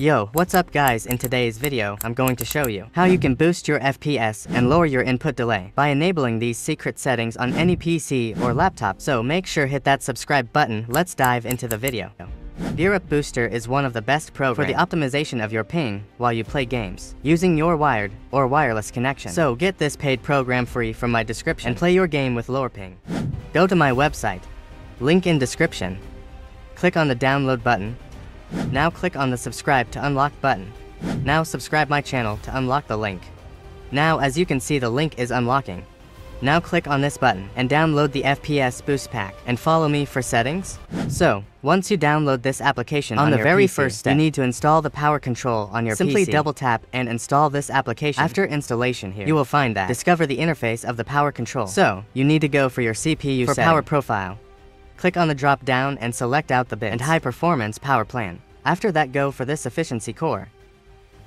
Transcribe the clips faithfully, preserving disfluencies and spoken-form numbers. Yo, what's up guys? In today's video, I'm going to show you how you can boost your F P S and lower your input delay by enabling these secret settings on any P C or laptop, so make sure hit that subscribe button. Let's dive into the video. GearUp Booster is one of the best programs for the optimization of your ping while you play games using your wired or wireless connection. So get this paid program free from my description and play your game with lower ping. Go to my website, link in description. Click on the download button. Now click on the subscribe to unlock button. Now subscribe my channel to unlock the link. Now as you can see, the link is unlocking. Now click on this button and download the F P S boost pack and follow me for settings. So, once you download this application on, on the very P C, first step, you need to install the power control on your Simply P C. Simply double tap and install this application. After installation here, you will find that discover the interface of the power control. So, you need to go for your C P U for setting. Power profile. Click on the drop down and select out the bits and high performance power plan. After that, go for this efficiency core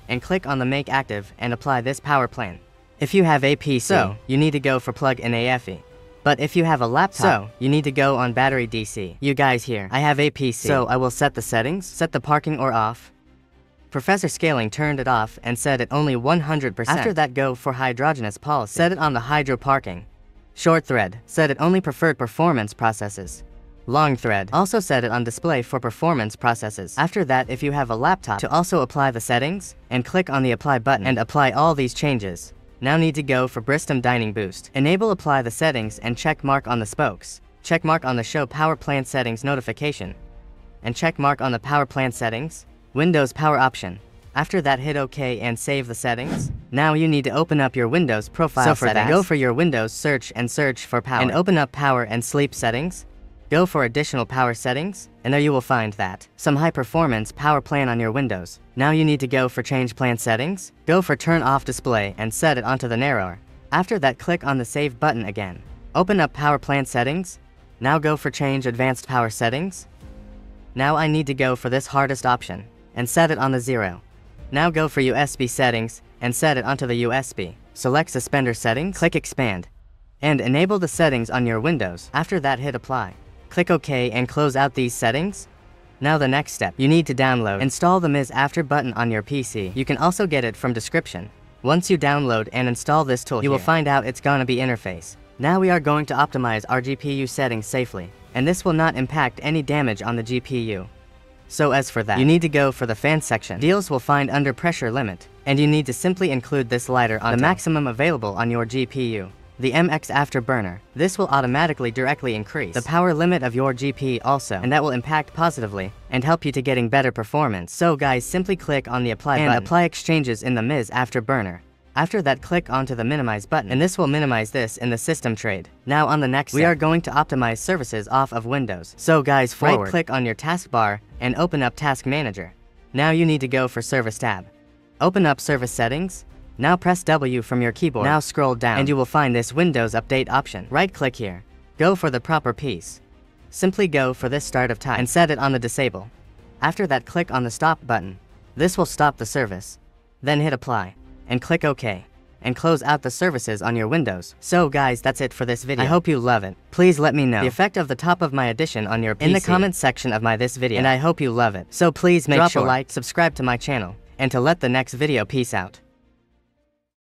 and click on the make active and apply this power plan. If you have a P C, so you need to go for plug-in A F E. But if you have a laptop, so you need to go on battery D C. You guys here, I have a P C, so I will set the settings, set the parking or off. Professor Scaling turned it off and set it only one hundred percent. After that, go for hydrogenous policy, set it on the hydro parking. Short thread, set it only preferred performance processes. Long thread, also set it on display for performance processes. After that, if you have a laptop, to also apply the settings and click on the apply button and apply all these changes. Now need to go for Bristol Dining Boost. Enable apply the settings and check mark on the spokes. Check mark on the show power plan settings notification. And check mark on the power plan settings, Windows power option. After that, hit OK and save the settings. Now you need to open up your Windows profile settings. So for that, go for your Windows search and search for power. And open up power and sleep settings. Go for additional power settings, and there you will find that some high performance power plan on your Windows. Now you need to go for change plan settings, go for turn off display and set it onto the narrower. After that, click on the save button again. Open up power plan settings. Now go for change advanced power settings. Now I need to go for this hardest option and set it on the zero. Now go for U S B settings and set it onto the U S B. Select suspender settings, click expand, and enable the settings on your Windows. After that, hit apply. Click OK and close out these settings. Now the next step, you need to download, install the M S I Afterburner on your P C. You can also get it from description. Once you download and install this tool, you will find out it's gonna be interface. Now we are going to optimize our G P U settings safely, and this will not impact any damage on the G P U. So as for that, you need to go for the fan section. Deals will find under pressure limit, and you need to simply include this slider on the maximum available on your G P U. The M S I Afterburner. This will automatically directly increase the power limit of your G P U also, and that will impact positively and help you to getting better performance. So guys, simply click on the apply and button. Apply exchanges in the M S I Afterburner. After that, click onto the minimize button, and this will minimize this in the system tray. Now on the next, we step, are going to optimize services off of Windows. So guys, forward. Right click on your taskbar and open up task manager. Now you need to go for service tab. Open up service settings. Now press W from your keyboard. Now scroll down and you will find this Windows Update option. Right click here. Go for the proper piece. Simply go for this start of time and set it on the disable. After that, click on the stop button. This will stop the service. Then hit apply and click OK and close out the services on your Windows. So guys, that's it for this video. I hope you love it. Please let me know the effect of the top of my addition on your P C in the comments section of my this video, and I hope you love it. So please make sure to drop a like, subscribe to my channel, and to let the next video. Peace out.